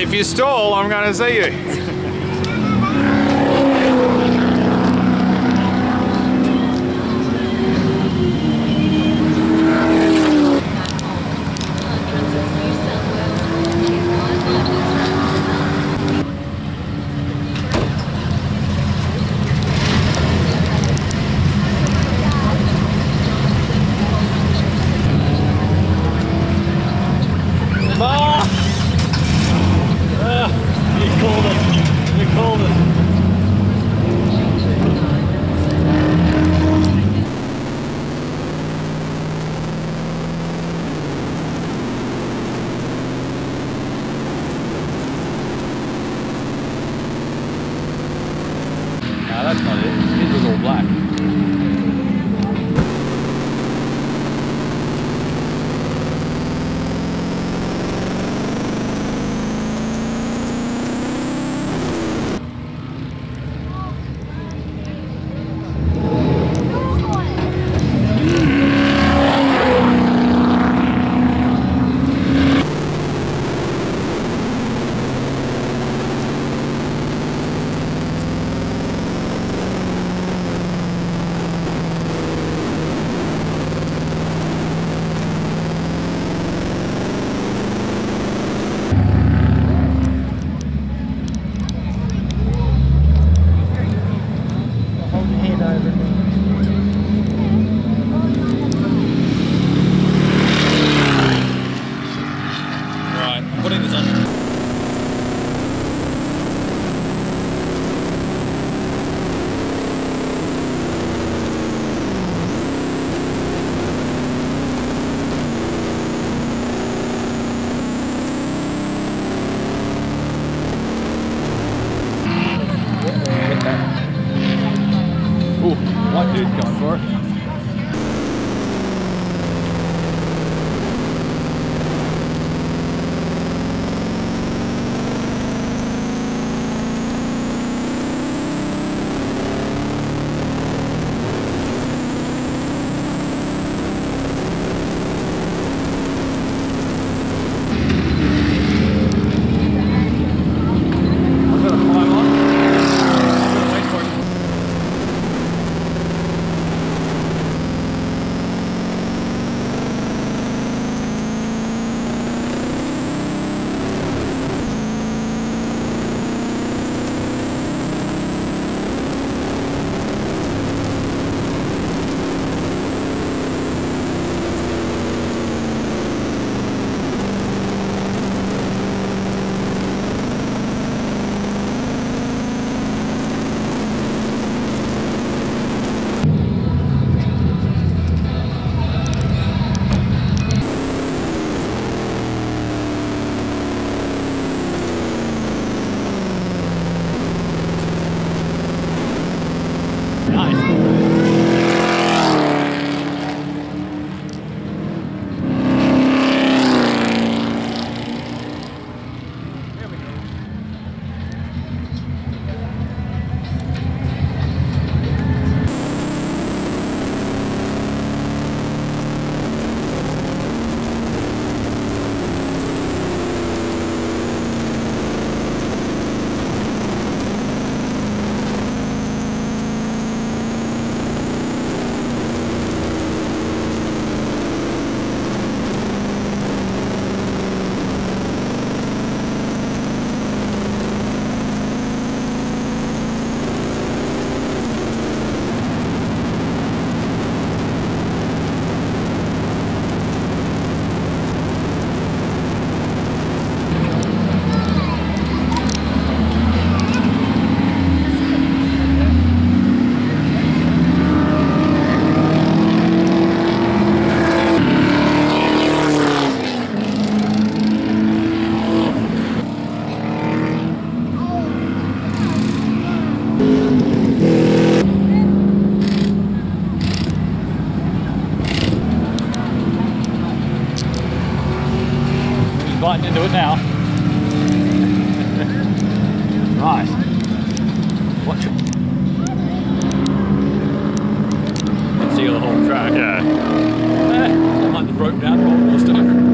If you stall, I'm gonna see you. That's not it. His was all black. White dude going for it. Biting into it now. Nice. Watch it. You can see the whole track. Yeah. Like the broke down roller coaster.